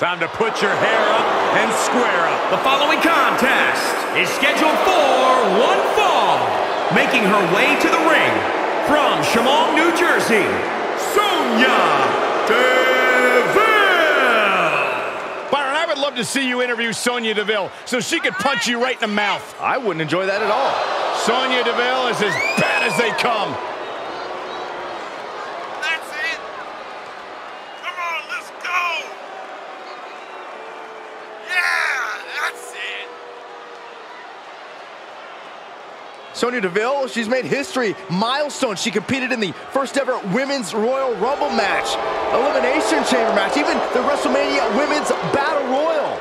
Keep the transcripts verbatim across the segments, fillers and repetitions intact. Time to put your hair up and square up. The following contest is scheduled for one fall. Making her way to the ring from Chemung, New Jersey, Sonya Deville. Byron, I would love to see you interview Sonya Deville so she could punch you right in the mouth. I wouldn't enjoy that at all. Sonya Deville is as bad as they come. Sonya Deville, she's made history, milestone. She competed in the first ever Women's Royal Rumble match, Elimination Chamber match, even the WrestleMania Women's Battle Royal.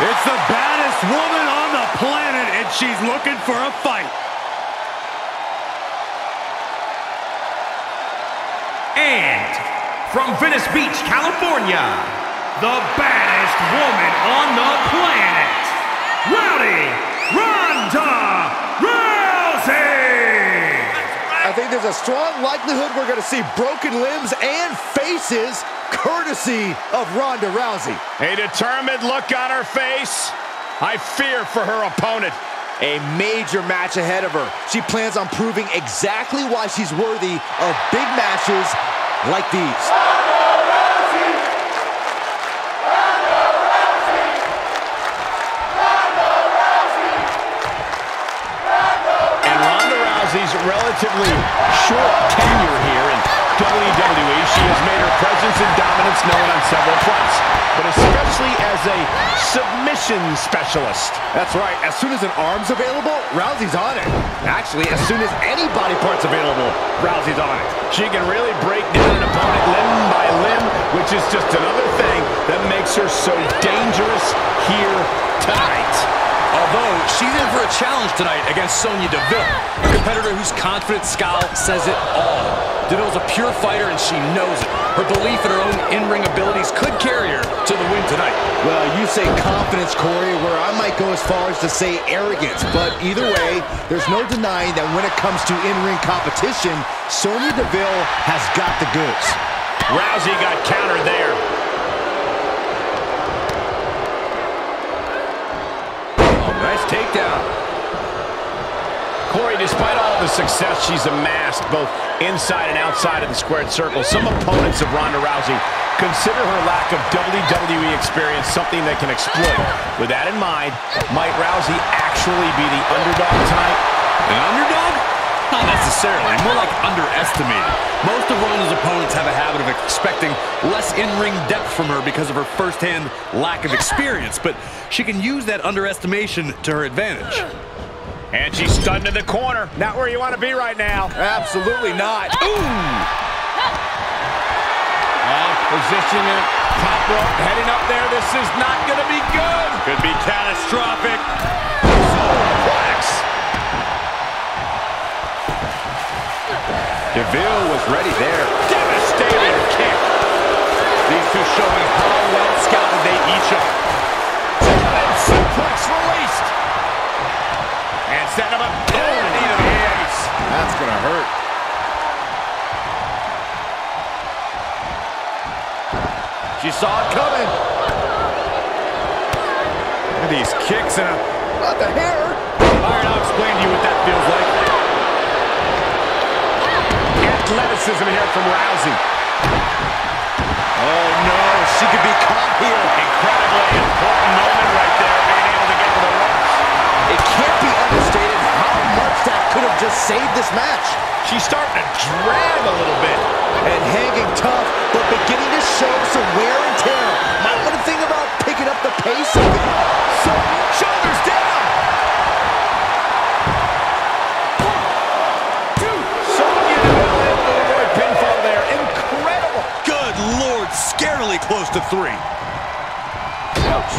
It's the baddest woman on the planet, and she's looking for a fight. And from Venice Beach, California, the baddest woman on the planet, Rowdy Ronda Rousey! I think there's a strong likelihood we're going to see broken limbs and faces courtesy of Ronda Rousey. A determined look on her face. I fear for her opponent. A major match ahead of her. She plans on proving exactly why she's worthy of big matches like these. And Ronda Rousey's relatively short tenure here in W W E, she has made her presence and dominance known on several fronts, but especially as a submission specialist. That's right. As soon as an arm's available, Rousey's on it. Actually, as soon as any body part's available, Rousey's on it. She can really break down an opponent limb by limb, which is just another thing that makes her so dangerous here tonight. Although she's in for a challenge tonight against Sonya Deville, a competitor whose confident scowl says it all. Deville's a pure fighter, and she knows it. Her belief in her own in-ring abilities could carry her to the win tonight. Well, you say confidence, Corey, where I might go as far as to say arrogance. But either way, there's no denying that when it comes to in-ring competition, Sonya Deville has got the goods. Rousey got countered there. Oh, nice takedown. Corey, despite all the success she's amassed, both inside and outside of the squared circle, some opponents of Ronda Rousey consider her lack of W W E experience something they can exploit. With that in mind, might Rousey actually be the underdog tonight? An underdog? Not necessarily. More like underestimated. Most of Ronda's opponents have a habit of expecting less in-ring depth from her because of her firsthand lack of experience, but she can use that underestimation to her advantage. And she's stunned in the corner. Not where you want to be right now. Absolutely not. Ooh! And positioning it. Top rope heading up there. This is not going to be good. Could be catastrophic. Suplex. Deville was ready there. Devastating kick. These two showing how well scouted they each are. And suplex released. And set him up. Oh, knee to the hands. That's going to hurt. She saw it coming. Look at these kicks and a... What the hair? Byron, I'll explain to you what that feels like. Athleticism here from Rousey. Oh, no. She could be caught here. Incredibly important moment right there. Being able to get to the ropes. It can't be understated how much that could have just saved this match. She's starting to drag a little bit. And hanging tough, but beginning to show some wear and tear. Might want to think about picking up the pace of it. So, shoulders down. One, two. Sonya Deville in for the pinfall there. Incredible. Good Lord, scarily close to three. Ouch.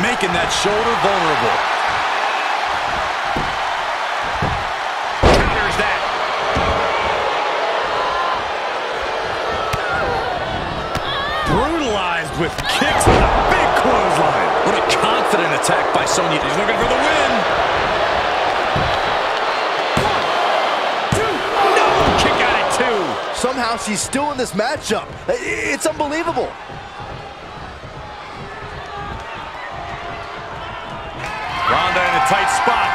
Making that shoulder vulnerable. Counters that. Brutalized with kicks and a big clothesline. What a confident attack by Sonya. He's looking for the win. One, two. No, kick out at two. Somehow she's still in this matchup. It's unbelievable. Ronda in a tight spot.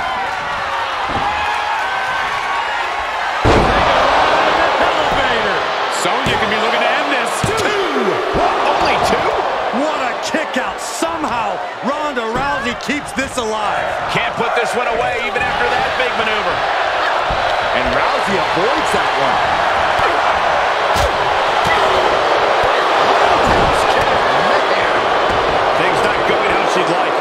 Elevator. Sonya can be looking to end this. Two. What? Only two? What a kick out. Somehow, Ronda Rousey keeps this alive. Can't put this one away even after that big maneuver. And Rousey avoids that one. Man. Things not going how she'd like.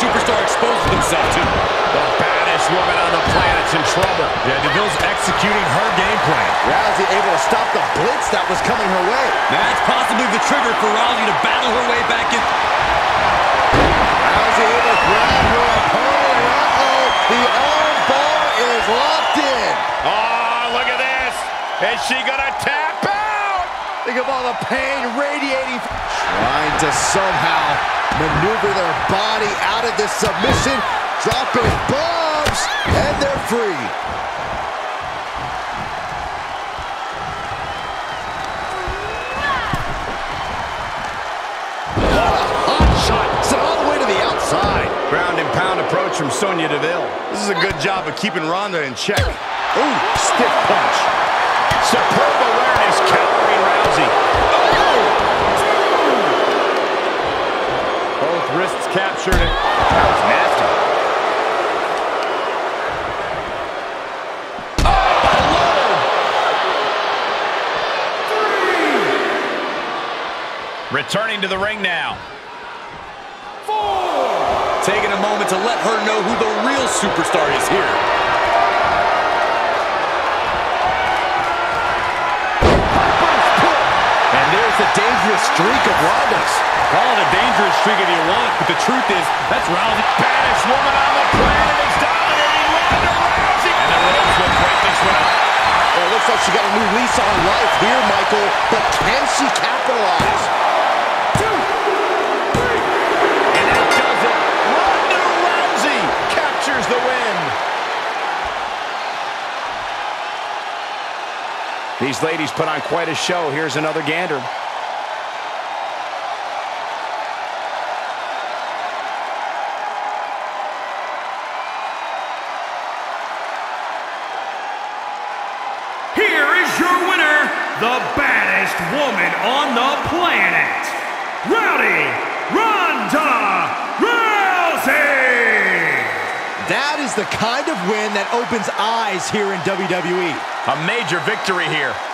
Superstar exposes himself to the baddest woman on the planet's in trouble. Yeah, Deville's executing her game plan. Rousey able to stop the blitz that was coming her way. That's possibly the trigger for Rousey to battle her way back in. Rousey able to grab her opponent. Uh-oh, the arm bar is locked in. Oh, look at this. Is she gonna tap out? Think of all the pain radiating. Trying to somehow maneuver their body out of this submission, dropping bombs, and they're free. What a hot shot. It's all the way to the outside. Ground and pound approach from Sonya Deville. This is a good job of keeping Ronda in check. Ooh, stiff punch. Superb awareness countering Rousey. Wrists captured it. That was nasty. Oh, my Lord! Three. Returning to the ring now. Four. Taking a moment to let her know who the real superstar is here. And there's the dangerous streak of Ronda's. Call it a dangerous streak if you want, but the truth is, that's Rousey. Baddest woman on the planet is dominating Ronda Rousey. And the Rose will break this one up. Well, it looks like she got a new lease on life here, Michael. But can she capitalize? Two, three. And that does it. Ronda Rousey captures the win. These ladies put on quite a show. Here's another gander. Woman on the planet, Rowdy Ronda Rousey! That is the kind of win that opens eyes here in W W E. A major victory here.